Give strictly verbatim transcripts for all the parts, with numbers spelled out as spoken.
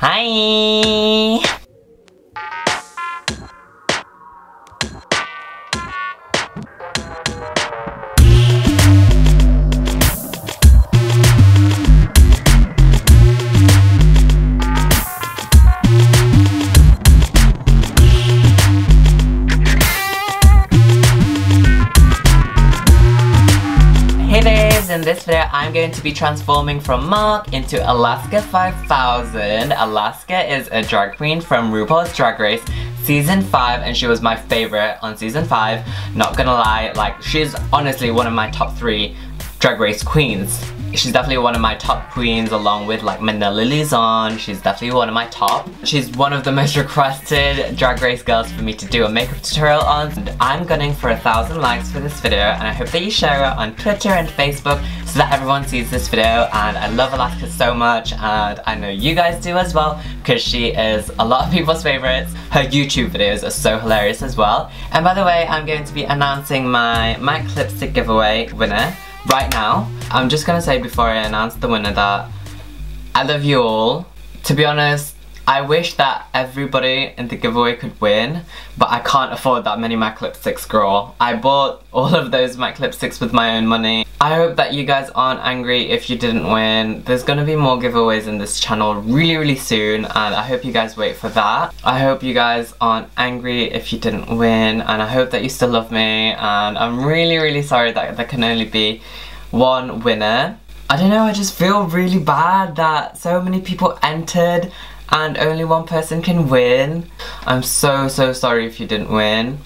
Hi! In this video, I'm going to be transforming from MAC into Alaska five thousand. Alaska is a drag queen from RuPaul's Drag Race Season five, and she was my favorite on Season five. Not gonna lie, like, she's honestly one of my top three drag race queens. She's definitely one of my top queens, along with like Manila Lison. She's definitely one of my top. She's one of the most requested drag race girls for me to do a makeup tutorial on. And I'm gunning for a thousand likes for this video, and I hope that you share it on Twitter and Facebook so that everyone sees this video. And I love Alaska so much, and I know you guys do as well, because she is a lot of people's favorites. Her YouTube videos are so hilarious as well. And by the way, I'm going to be announcing my M A C lipstick giveaway winner right now. I'm just gonna say before I announce the winner that I love you all. To be honest, I wish that everybody in the giveaway could win, but I can't afford that many M A C lipsticks, girl. I bought all of those M A C lipsticks with my own money. I hope that you guys aren't angry if you didn't win. There's gonna be more giveaways in this channel really, really soon, and I hope you guys wait for that. I hope you guys aren't angry if you didn't win, and I hope that you still love me, and I'm really, really sorry that there can only be one winner. I don't know, I just feel really bad that so many people entered and only one person can win. I'm so, so sorry if you didn't win.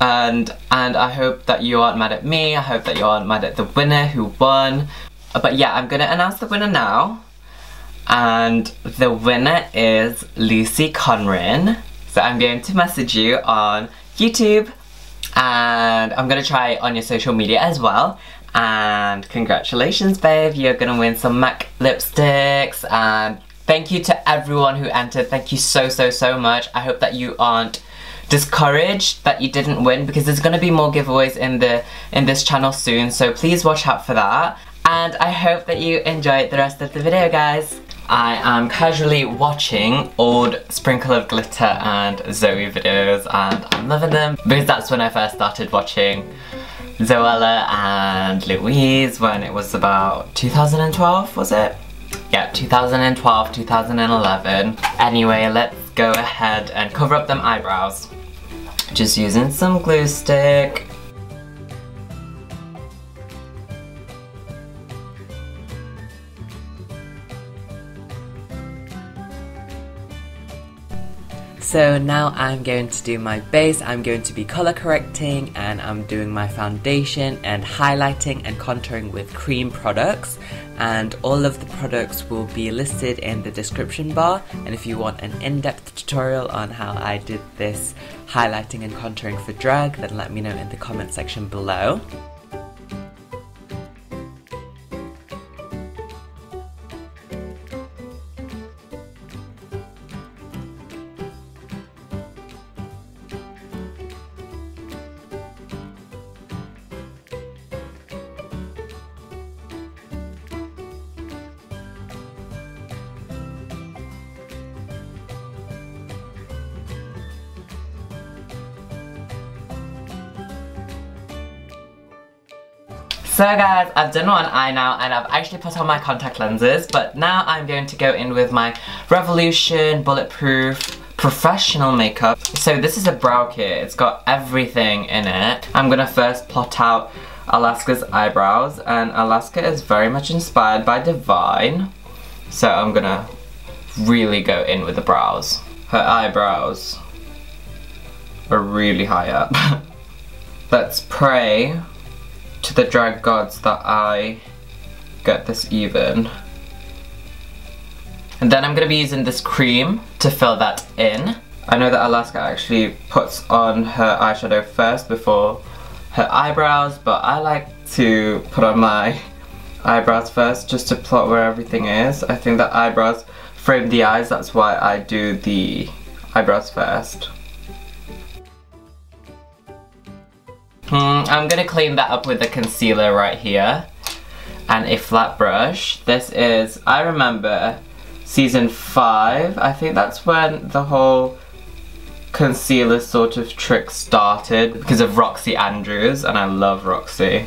And and I hope that you aren't mad at me. I hope that you aren't mad at the winner who won. But yeah, I'm gonna announce the winner now. And the winner is Lucy Conran. So I'm going to message you on YouTube, and I'm gonna try it on your social media as well. And congratulations, babe, you're gonna win some M A C lipsticks. And thank you to everyone who entered. Thank you so, so, so much. I hope that you aren't discouraged that you didn't win, because there's gonna be more giveaways in the in this channel soon, so please watch out for that. And I hope that you enjoyed the rest of the video, guys. I am casually watching old Sprinkle of Glitter and Zoe videos, and I'm loving them, because that's when I first started watching Zoella and Louise, when it was about two thousand twelve, was it? Yeah, two thousand twelve, two thousand eleven. Anyway, let's go ahead and cover up them eyebrows. Just using some glue stick. So now I'm going to do my base, I'm going to be colour correcting, and I'm doing my foundation and highlighting and contouring with cream products, and all of the products will be listed in the description bar. And if you want an in-depth tutorial on how I did this highlighting and contouring for drag, then let me know in the comment section below. So guys, I've done one eye now, and I've actually put on my contact lenses, but now I'm going to go in with my Revolution Bulletproof Professional Makeup. So this is a brow kit, it's got everything in it. I'm gonna first plot out Alaska's eyebrows, and Alaska is very much inspired by Divine. So I'm gonna really go in with the brows. Her eyebrows are really high up. Let's pray to the drag gods that I get this even. And then I'm gonna be using this cream to fill that in. I know that Alaska actually puts on her eyeshadow first before her eyebrows, but I like to put on my eyebrows first just to plot where everything is. I think that eyebrows frame the eyes, that's why I do the eyebrows first. Mm, I'm gonna clean that up with the concealer right here and a flat brush. This is, I remember, season five. I think that's when the whole concealer sort of trick started because of Roxy Andrews, and I love Roxy.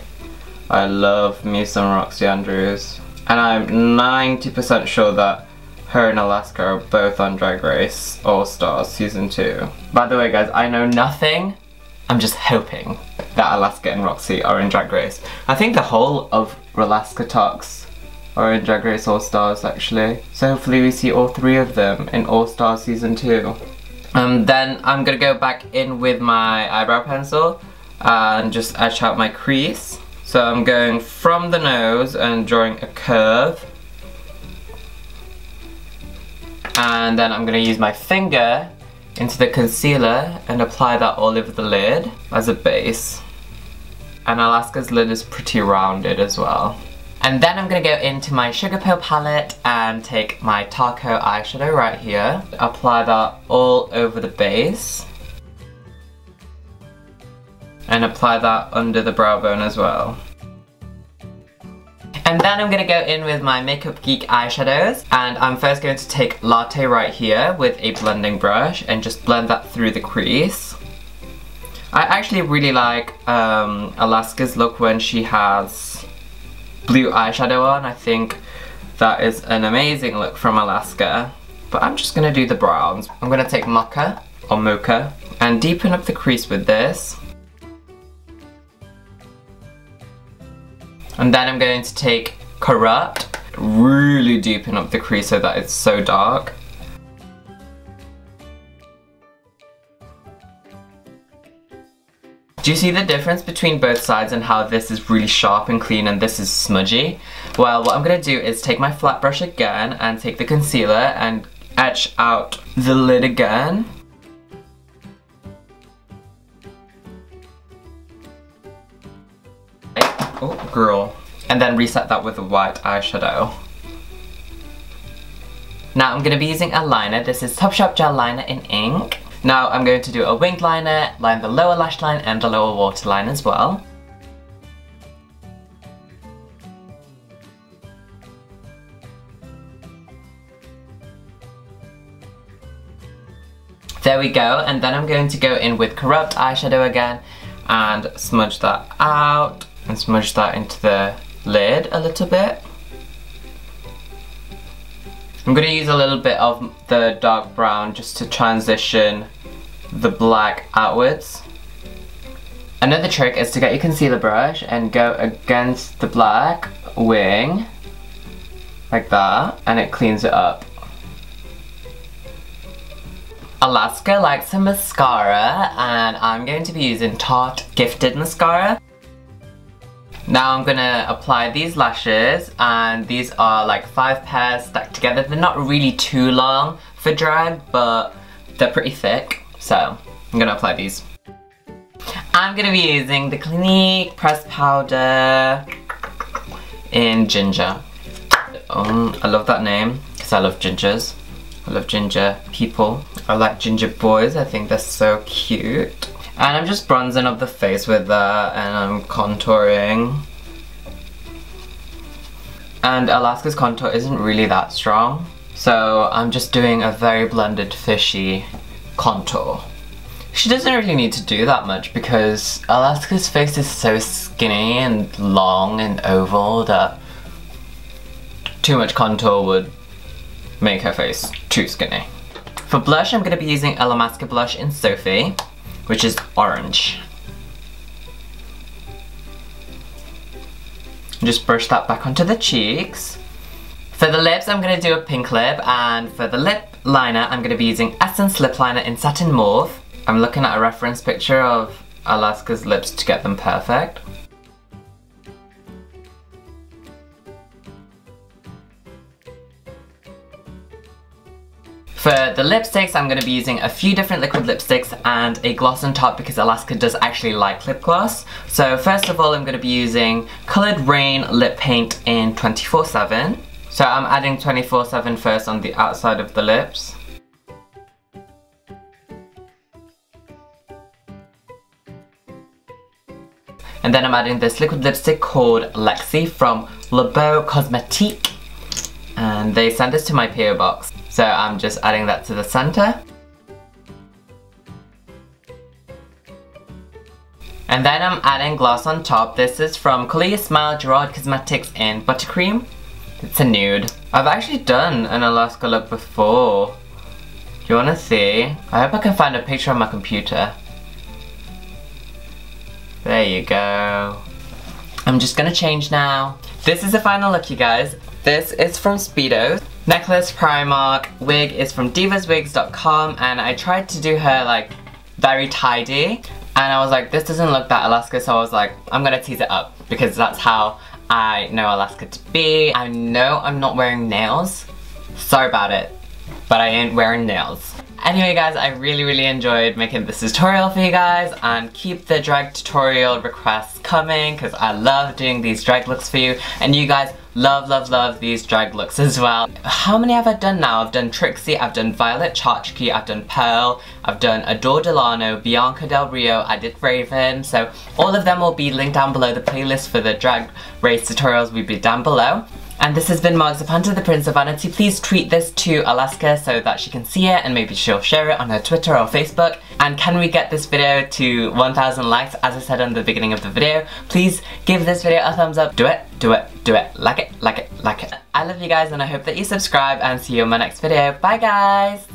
I love me some Roxy Andrews. And I'm ninety percent sure that her and Alaska are both on Drag Race All Stars season two. By the way guys, I know nothing. I'm just hoping that Alaska and Roxy are in Drag Race. I think the whole of Alaska Talks are in Drag Race All Stars actually. So hopefully we see all three of them in All Stars season two. Um, then I'm gonna go back in with my eyebrow pencil and just etch out my crease. So I'm going from the nose and drawing a curve. And then I'm gonna use my finger into the concealer and apply that all over the lid as a base. And Alaska's lid is pretty rounded as well. And then I'm gonna go into my Sugarpill palette and take my Tako eyeshadow right here. Apply that all over the base. And apply that under the brow bone as well. And then I'm gonna go in with my Makeup Geek eyeshadows, and I'm first going to take Latte right here with a blending brush and just blend that through the crease. I actually really like um, Alaska's look when she has blue eyeshadow on. I think that is an amazing look from Alaska. But I'm just gonna do the browns. I'm gonna take Mocha or Mocha and deepen up the crease with this. And then I'm going to take Corrupt, really deepen up the crease so that it's so dark. Do you see the difference between both sides and how this is really sharp and clean and this is smudgy? Well, what I'm going to do is take my flat brush again and take the concealer and etch out the lid again. Oh, girl. And then reset that with a white eyeshadow. Now I'm going to be using a liner. This is Topshop Gel Liner in ink. Now I'm going to do a winged liner, line the lower lash line and the lower waterline as well. There we go. And then I'm going to go in with Corrupt eyeshadow again and smudge that out. And smudge that into the lid a little bit. I'm going to use a little bit of the dark brown just to transition the black outwards. Another trick is to get your concealer brush and go against the black wing like that, and it cleans it up. Alaska likes a mascara, and I'm going to be using Tarte Gifted mascara. Now I'm gonna apply these lashes, and these are like five pairs stacked together. They're not really too long for drag, but they're pretty thick, so I'm gonna apply these. I'm gonna be using the Clinique Press powder in Ginger. Um, I love that name because I love gingers. I love ginger people. I like ginger boys. I think they're so cute. And I'm just bronzing up the face with that, and I'm contouring. And Alaska's contour isn't really that strong, so I'm just doing a very blended fishy contour. She doesn't really need to do that much because Alaska's face is so skinny and long and oval that too much contour would make her face too skinny. For blush, I'm going to be using Illamasqua blush in Sophie, which is orange. Just brush that back onto the cheeks. For the lips, I'm going to do a pink lip, and for the lip liner, I'm going to be using Essence Lip Liner in Satin Mauve. I'm looking at a reference picture of Alaska's lips to get them perfect. For the lipsticks, I'm going to be using a few different liquid lipsticks and a gloss on top because Alaska does actually like lip gloss. So first of all, I'm going to be using Coloured Rain Lip Paint in twenty-four seven. So I'm adding twenty-four seven first on the outside of the lips. And then I'm adding this liquid lipstick called Lexi from La Beau Cosmetique and they sent this to my P O box. So I'm just adding that to the center. And then I'm adding gloss on top. This is from Kylie Smile, Gerard Cosmetics in Buttercream. It's a nude. I've actually done an Alaska look before. Do you wanna see? I hope I can find a picture on my computer. There you go. I'm just gonna change now. This is the final look, you guys. This is from Speedos. Necklace, Primark. Wig is from divas wigs dot com, and I tried to do her like very tidy. And I was like, this doesn't look that Alaska, so I was like, I'm gonna tease it up because that's how I know Alaska to be. I know I'm not wearing nails. Sorry about it, but I ain't wearing nails. Anyway guys, I really really enjoyed making this tutorial for you guys, and keep the drag tutorial requests coming because I love doing these drag looks for you, and you guys love love love these drag looks as well. How many have I done now? I've done Trixie, I've done Violet Chachki, I've done Pearl, I've done Adore Delano, Bianca Del Rio, I did Raven, so all of them will be linked down below. The playlist for the drag race tutorials will be down below. And this has been Marks of Hunter, the Prince of Vanity. Please tweet this to Alaska so that she can see it, and maybe she'll share it on her Twitter or Facebook. And can we get this video to one thousand likes, as I said on the beginning of the video. Please give this video a thumbs up. Do it, do it, do it. Like it, like it, like it. I love you guys, and I hope that you subscribe, and see you in my next video. Bye guys!